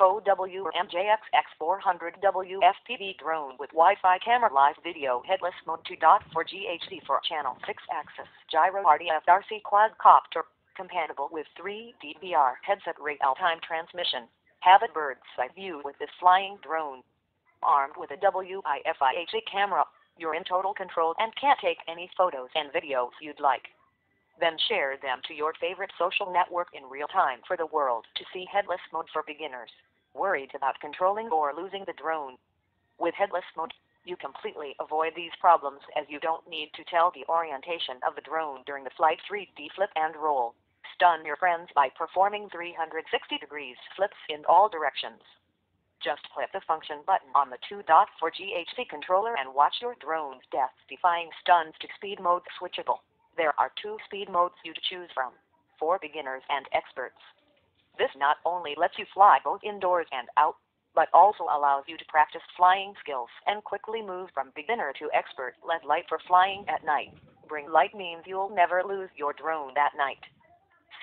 DBPOWER MJX X400W FPV drone with Wi-Fi camera live video headless mode 2.4GHz for channel 6 axis gyro RTF RC quadcopter compatible with 3D VR headset real time transmission. Have a bird's eye view with this flying drone. Armed with a Wi-Fi camera, you're in total control and can take any photos and videos you'd like. Then share them to your favorite social network in real time for the world to see. Headless mode for beginners, worried about controlling or losing the drone. With headless mode, you completely avoid these problems as you don't need to tell the orientation of the drone during the flight. 3D flip and roll. Stun your friends by performing 360 degrees flips in all directions. Just click the function button on the 2.4GHz controller and watch your drone's death-defying stuns to speed mode switchable. There are 2 speed modes you to choose from, for beginners and experts. This not only lets you fly both indoors and out, but also allows you to practice flying skills and quickly move from beginner to expert. LED light for flying at night. Bring light means you'll never lose your drone at night.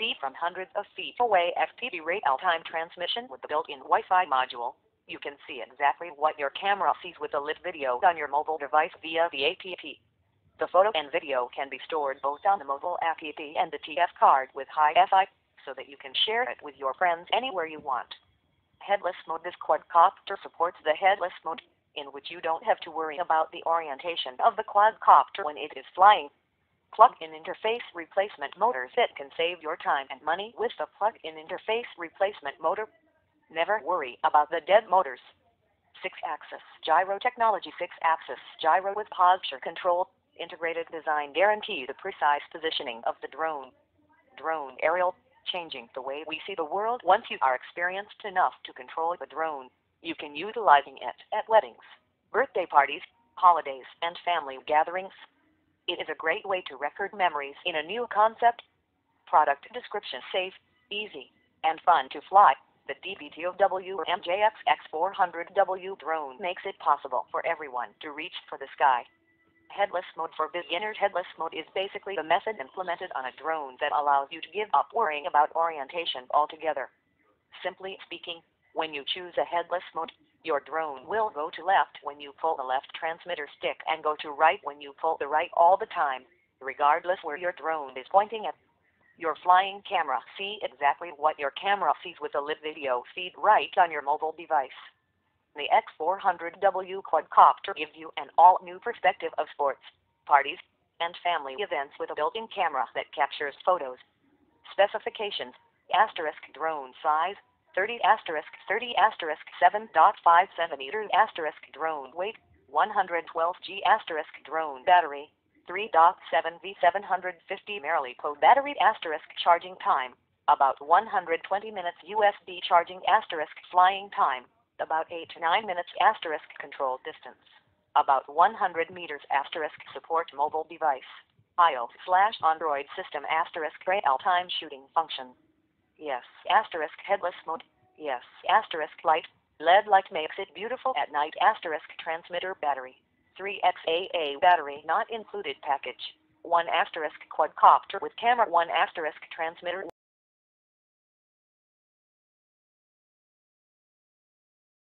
See from hundreds of feet away. FPV real-time transmission with the built-in Wi-Fi module. You can see exactly what your camera sees with the lit video on your mobile device via the app. The photo and video can be stored both on the mobile app and the TF card with Hi-Fi, so that you can share it with your friends anywhere you want. Headless mode. This quadcopter supports the headless mode, in which you don't have to worry about the orientation of the quadcopter when it is flying. Plug-in interface replacement motors. It can save your time and money with the plug-in interface replacement motor. Never worry about the dead motors. 6-axis gyro technology. 6-axis gyro with posture control. Integrated design guarantee the precise positioning of the drone. Drone aerial, changing the way we see the world. Once you are experienced enough to control the drone, you can utilizing it at weddings, birthday parties, holidays, and family gatherings. It is a great way to record memories in a new concept. Product description. Safe, easy, and fun to fly. The DBPOWER MJX X400W drone makes it possible for everyone to reach for the sky. Headless mode for beginners. Headless mode is basically the method implemented on a drone that allows you to give up worrying about orientation altogether. Simply speaking, when you choose a headless mode, your drone will go to left when you pull the left transmitter stick and go to right when you pull the right all the time, regardless where your drone is pointing at. Your flying camera. See exactly what your camera sees with the live video feed right on your mobile device. The X400W quadcopter gives you an all-new perspective of sports, parties, and family events with a built-in camera that captures photos. Specifications. Drone size, 30*30*7.5 cm. Drone weight, 112g. Drone battery, 3.7V 750 mAh battery. Charging time, about 120 minutes. USB charging. Flying time, about 8 to 9 minutes. Control distance, about 100 meters. Support mobile device, iOS/Android system. Real time shooting function. Yes. Headless mode. Yes. Light. LED light makes it beautiful at night. Transmitter battery, 3xAA battery not included package. 1*quadcopter with camera. 1*transmitter.